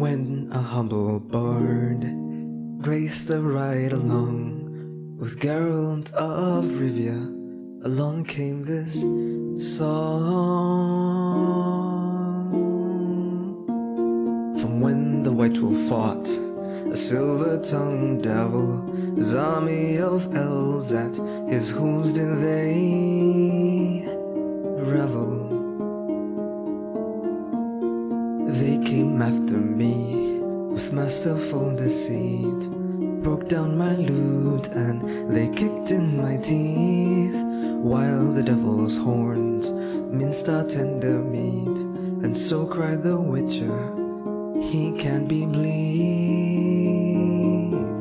when a humble bard graced a ride along with Geralt of Rivia. Along came this song. From when the White Wolf fought a silver-tongued devil, his army of elves at his hooves did they revel. They came after me with masterful deceit, broke down my lute and they kicked in my teeth, while the devil's horns minced our tender meat. And so cried the Witcher, he can be bleed.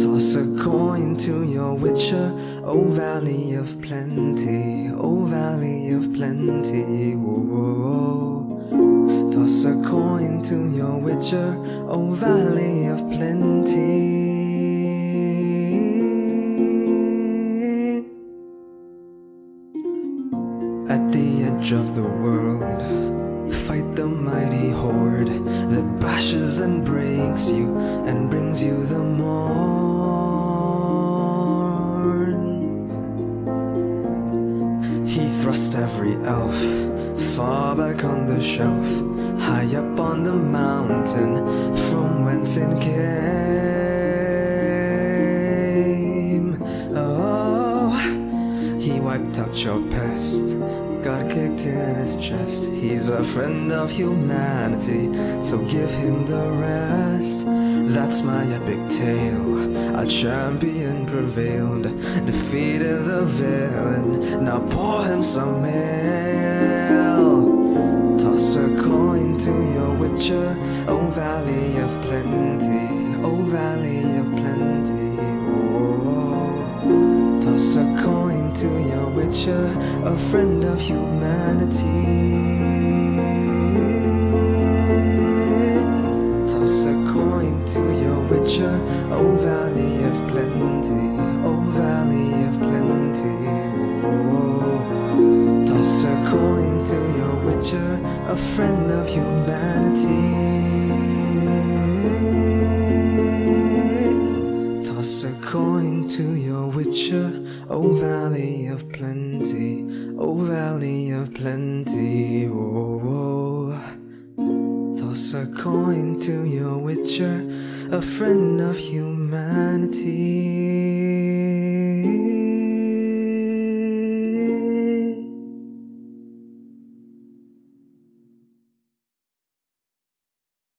Toss a coin to your Witcher, O Valley of Plenty, O Valley of Plenty, whoa, whoa, whoa. Toss a coin to your Witcher, O Valley of Plenty. At the edge of the world, fight the mighty horde that bashes and breaks you and brings you the morn. He thrust every elf far back on the shelf, high up on the mountain, from whence it came. Oh, he wiped out your pest, got kicked in his chest. He's a friend of humanity, so give him the rest. That's my epic tale. Our champion prevailed, defeated the villain, now pour him some ale. Toss a coin to your Witcher, O Valley of Plenty, O Valley of Plenty, oh. Toss a coin to your Witcher, a friend of humanity. Toss a coin to your Witcher, O Valley of Plenty, O Valley of Plenty, oh. Toss a coin to your Witcher, a friend of humanity. Toss a coin to your Witcher, O Valley of Plenty, O Valley of Plenty, oh, oh. Toss a coin to your Witcher, a friend of humanity.